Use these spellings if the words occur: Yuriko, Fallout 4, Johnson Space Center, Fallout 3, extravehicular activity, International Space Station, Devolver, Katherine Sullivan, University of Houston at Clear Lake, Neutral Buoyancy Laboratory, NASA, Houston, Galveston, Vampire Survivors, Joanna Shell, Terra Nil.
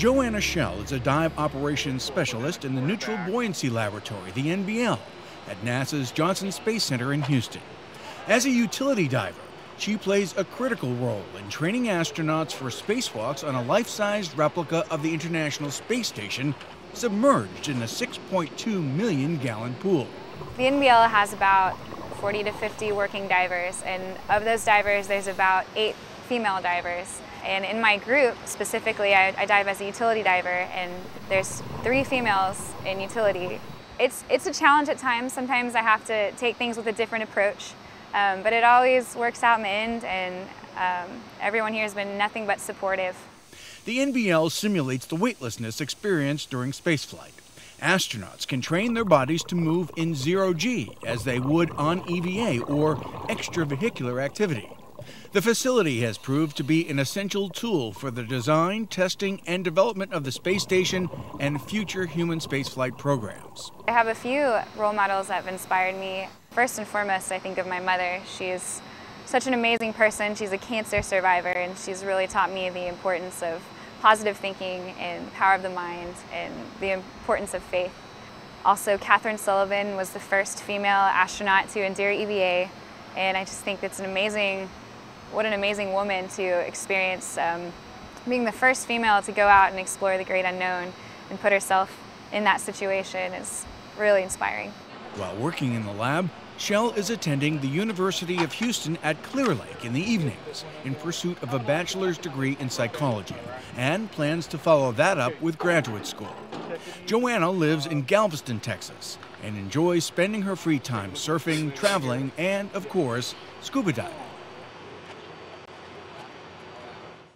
Joanna Shell is a dive operations specialist in the Neutral Buoyancy Laboratory, the NBL, at NASA's Johnson Space Center in Houston. As a utility diver, she plays a critical role in training astronauts for spacewalks on a life-sized replica of the International Space Station, submerged in a 6.2 million gallon pool. The NBL has about 40 to 50 working divers, and of those divers, there's about 8 female divers. And in my group, specifically, I dive as a utility diver, and there's 3 females in utility. It's a challenge at times. Sometimes I have to take things with a different approach, but it always works out in the end, and everyone here has been nothing but supportive. The NBL simulates the weightlessness experienced during spaceflight. Astronauts can train their bodies to move in zero-G, as they would on EVA, or extravehicular activity. The facility has proved to be an essential tool for the design, testing, and development of the space station and future human spaceflight programs. I have a few role models that have inspired me. First and foremost, I think of my mother. She is such an amazing person. She's a cancer survivor, and she's really taught me the importance of positive thinking and power of the mind and the importance of faith. Also, Katherine Sullivan was the first female astronaut to endure EVA, and I just think it's what an amazing woman to experience being the first female to go out and explore the great unknown and put herself in that situation is really inspiring. While working in the lab, Shell is attending the University of Houston at Clear Lake in the evenings in pursuit of a bachelor's degree in psychology, and plans to follow that up with graduate school. Joanna lives in Galveston, Texas, and enjoys spending her free time surfing, traveling, and, of course, scuba diving.